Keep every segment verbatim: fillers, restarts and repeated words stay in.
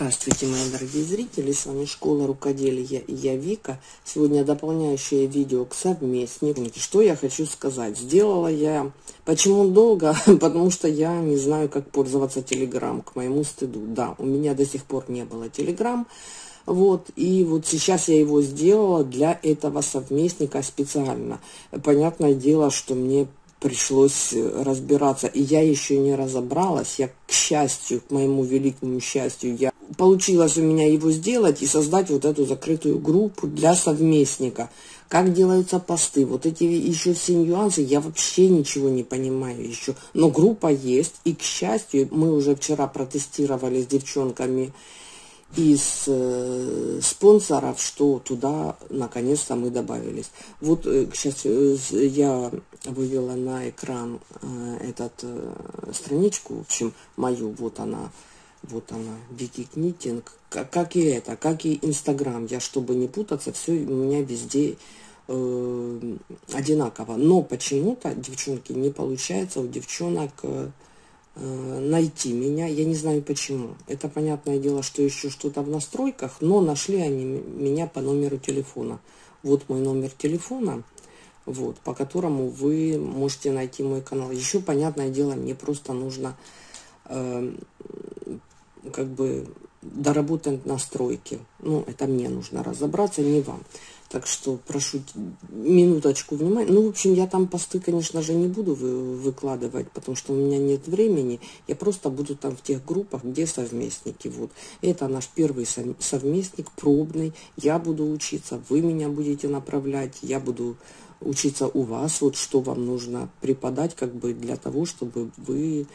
Здравствуйте, мои дорогие зрители, с вами Школа Рукоделия и я Вика. Сегодня дополняющее видео к совместнику. Что я хочу сказать? Сделала я... Почему долго? Потому что я не знаю, как пользоваться Telegram, к моему стыду. Да, у меня до сих пор не было Telegram. Вот, и вот сейчас я его сделала для этого совместника специально. Понятное дело, что мне пришлось разбираться. И я еще не разобралась. Я, к счастью, к моему великому счастью, я... получилось у меня его сделать и создать вот эту закрытую группу для совместника. Как делаются посты. Вот эти еще все нюансы, я вообще ничего не понимаю еще. Но группа есть. И, к счастью, мы уже вчера протестировали с девчонками из э, спонсоров, что туда наконец-то мы добавились. Вот э, сейчас э, я вывела на экран э, этот э, страничку, в общем, мою, вот она, вот она, Вики книтинг, как, как и это, как и Инстаграм, я, чтобы не путаться, все у меня везде э, одинаково. Но почему-то, девчонки, не получается у девчонок... Э, найти меня, я не знаю почему. Это понятное дело, что еще что-то в настройках, но нашли они меня по номеру телефона. Вот мой номер телефона, вот, по которому вы можете найти мой канал. Еще, понятное дело, мне просто нужно э, как бы доработать настройки. Ну, это мне нужно разобраться, не вам. Так что прошу минуточку внимания. Ну, в общем, я там посты, конечно же, не буду выкладывать, потому что у меня нет времени. Я просто буду там в тех группах, где совместники. Вот. Это наш первый совместник, пробный. Я буду учиться, вы меня будете направлять, я буду учиться у вас, вот что вам нужно преподать, как бы для того, чтобы вы...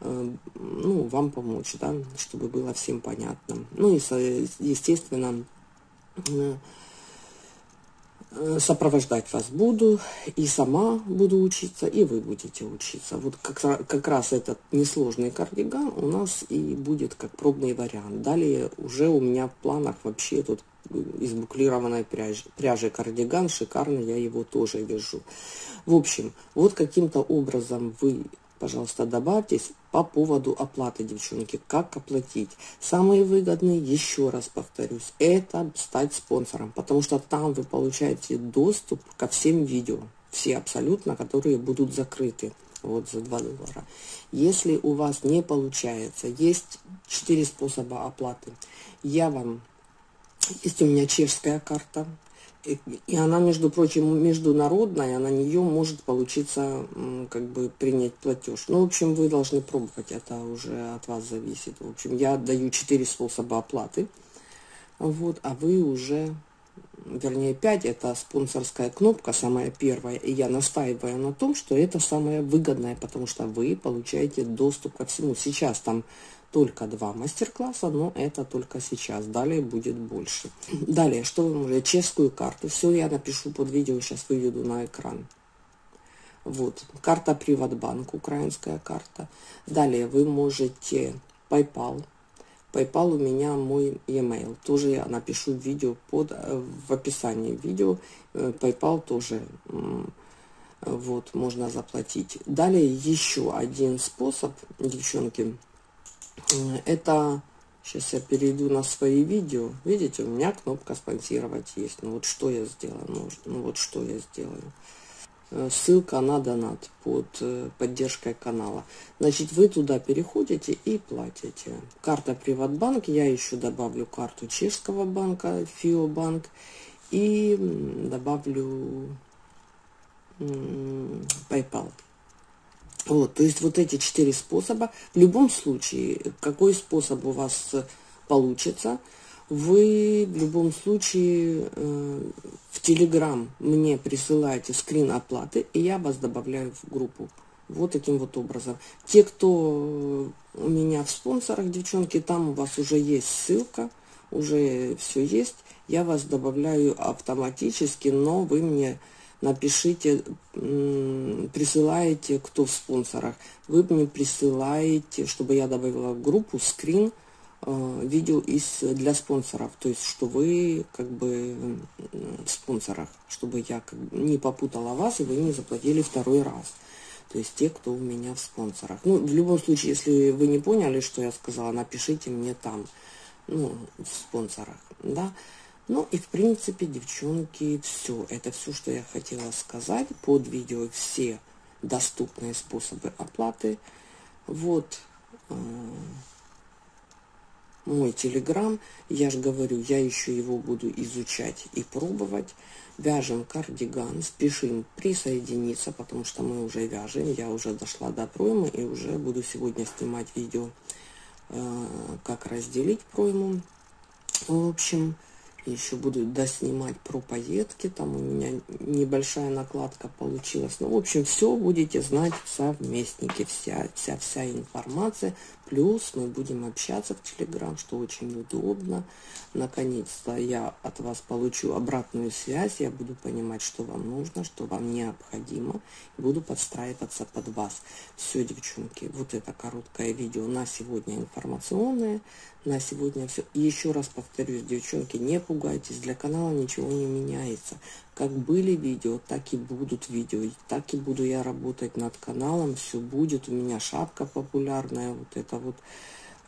ну, вам помочь, да, чтобы было всем понятно. Ну и, естественно, сопровождать вас буду, и сама буду учиться, и вы будете учиться. Вот как, как раз этот несложный кардиган у нас и будет как пробный вариант. Далее уже у меня в планах вообще тут из буклированной пряжи, пряжи кардиган, шикарный, я его тоже вяжу. В общем, вот каким-то образом вы... пожалуйста, добавьтесь по поводу оплаты, девчонки. Как оплатить? Самые выгодные, еще раз повторюсь, это стать спонсором. Потому что там вы получаете доступ ко всем видео. Все абсолютно, которые будут закрыты. Вот за два доллара. Если у вас не получается, есть четыре способа оплаты. Я вам... Есть у меня чешская карта. И она, между прочим, международная, на нее может получиться, как бы, принять платеж. Ну, в общем, вы должны пробовать, это уже от вас зависит. В общем, я даю четыре способа оплаты, вот, а вы уже, вернее, пять, это спонсорская кнопка, самая первая, и я настаиваю на том, что это самое выгодное, потому что вы получаете доступ ко всему. Сейчас там... только два мастер-класса, но это только сейчас. Далее будет больше. Далее, что вы можете? Чешскую карту. Все я напишу под видео, сейчас выведу на экран. Вот. Карта Приватбанк, украинская карта. Далее вы можете PayPal. PayPal у меня мой e-mail. Тоже я напишу видео под, в описании видео. PayPal тоже... вот, можно заплатить. Далее еще один способ, девчонки. Это, сейчас я перейду на свои видео, видите, у меня кнопка спонсировать есть, ну вот что я сделаю, ну, ну вот что я сделаю, ссылка на донат под поддержкой канала, значит вы туда переходите и платите, карта Приватбанк, я еще добавлю карту чешского банка, фиобанк, и добавлю PayPal. Вот, то есть вот эти четыре способа, в любом случае, какой способ у вас получится, вы в любом случае э, в Telegram мне присылаете скрин оплаты, и я вас добавляю в группу. Вот таким вот образом. Те, кто у меня в спонсорах, девчонки, там у вас уже есть ссылка, уже все есть. Я вас добавляю автоматически, но вы мне... напишите, присылаете, кто в спонсорах, вы мне присылаете, чтобы я добавила в группу скрин э, видео из, для спонсоров, то есть, что вы как бы в спонсорах, чтобы я как бы не попутала вас и вы не заплатили второй раз. То есть те, кто у меня в спонсорах. Ну, в любом случае, если вы не поняли, что я сказала, напишите мне там. ну, в спонсорах, да. Ну и в принципе, девчонки, все. Это все, что я хотела сказать. Под видео все доступные способы оплаты. Вот э, мой Телеграм. Я же говорю, я еще его буду изучать и пробовать. Вяжем кардиган, спешим присоединиться, потому что мы уже вяжем. Я уже дошла до проймы и уже буду сегодня снимать видео, э, как разделить пройму. В общем... Еще буду доснимать про пайетки, там у меня небольшая накладка получилась. Ну, в общем, все будете знать в совместнике, вся, вся, вся информация. Плюс мы будем общаться в Телеграм, что очень удобно. Наконец-то я от вас получу обратную связь, я буду понимать, что вам нужно, что вам необходимо. Буду подстраиваться под вас. Все, девчонки, вот это короткое видео на сегодня информационное. На сегодня все. И еще раз повторюсь, девчонки, не пугайтесь, для канала ничего не меняется. Как были видео, так и будут видео. И так и буду я работать над каналом. Все будет. У меня шапка популярная, вот эта вот,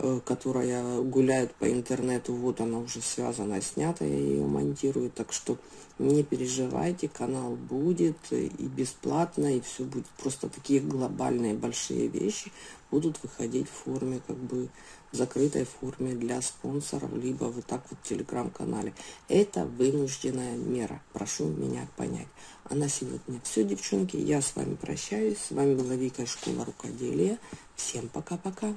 э, которая гуляет по интернету. Вот она уже связана, снята, я ее монтирую. Так что не переживайте, канал будет и бесплатно, и все будет. Просто такие глобальные большие вещи будут выходить в форме, как бы, в закрытой форме для спонсоров, либо вот так вот в Телеграм-канале. Это вынужденная мера, прошу меня понять. А на сегодня все, девчонки, я с вами прощаюсь. С вами была Вика, Школа Рукоделия. Всем пока-пока.